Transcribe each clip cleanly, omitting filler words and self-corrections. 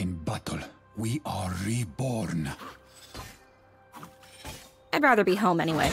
In battle, we are reborn. I'd rather be home anyway.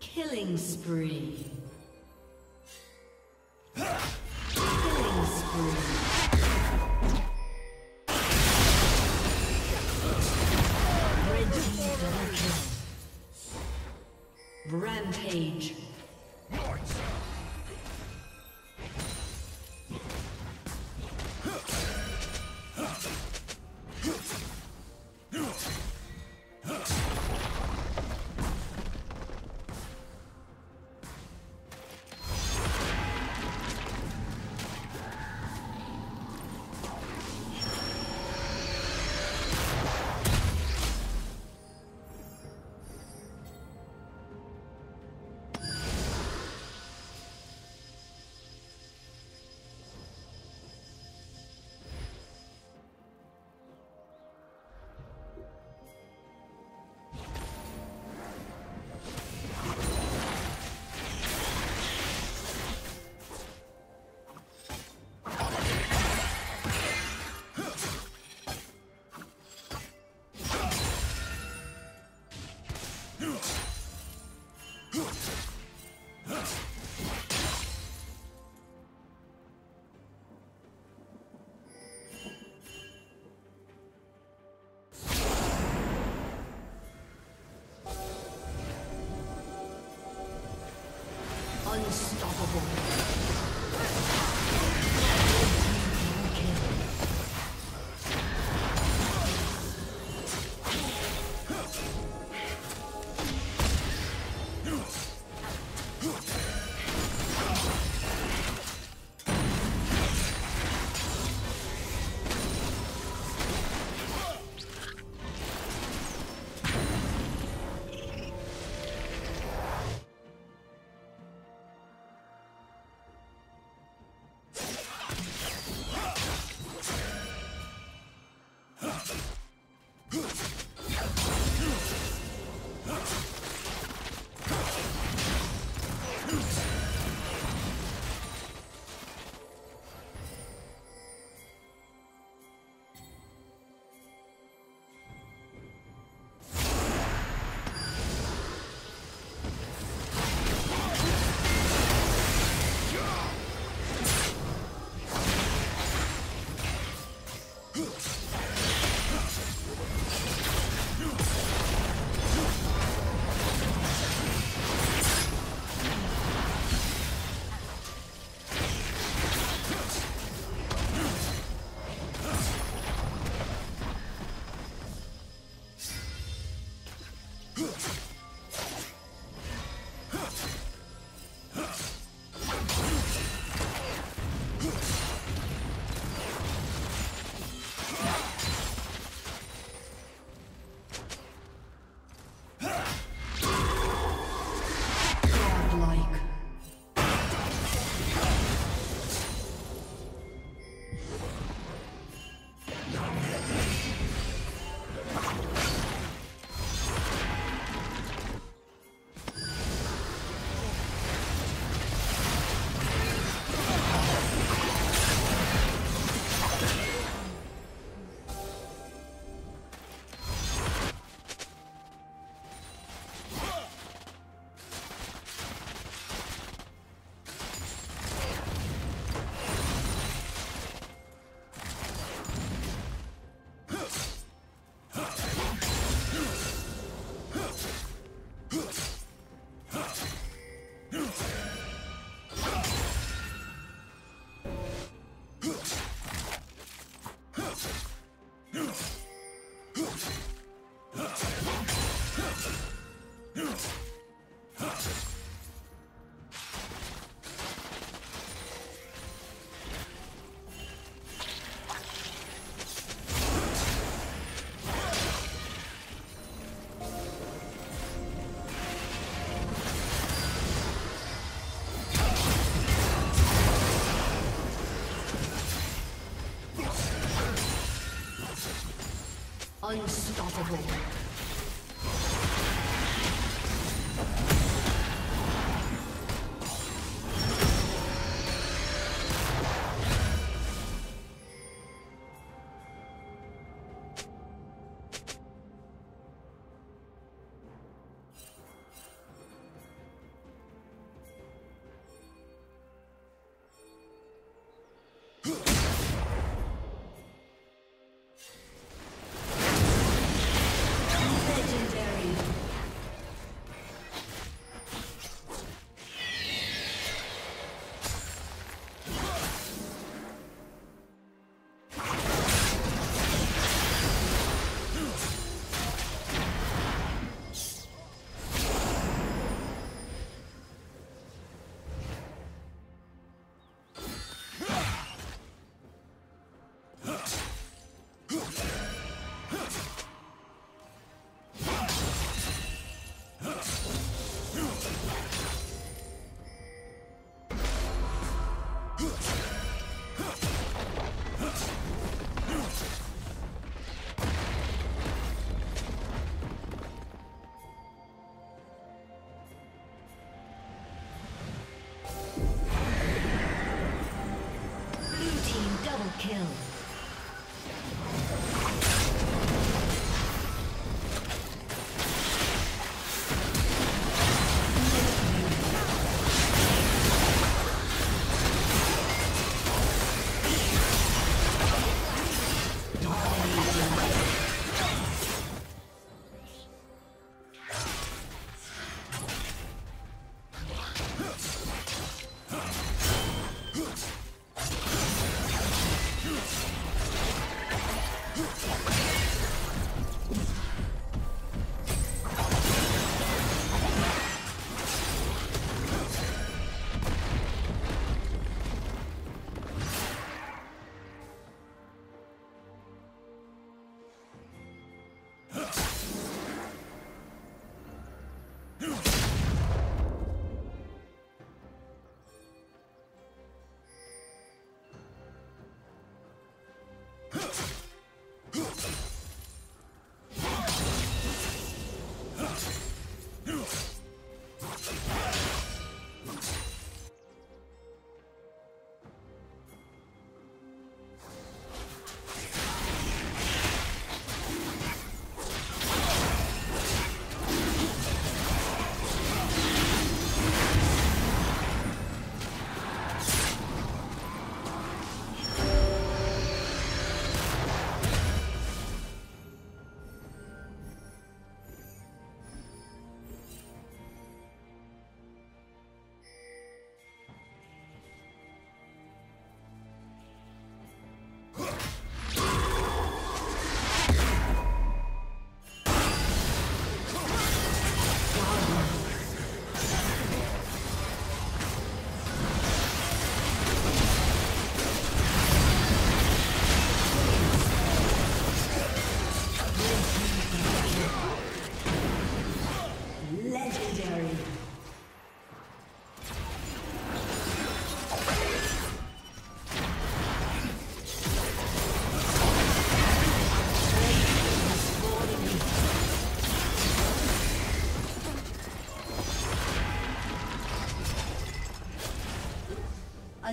Killing spree. Red team double kill. Rampage. possible. A